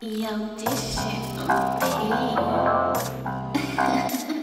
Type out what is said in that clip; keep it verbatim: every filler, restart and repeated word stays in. Yo, this shit okay.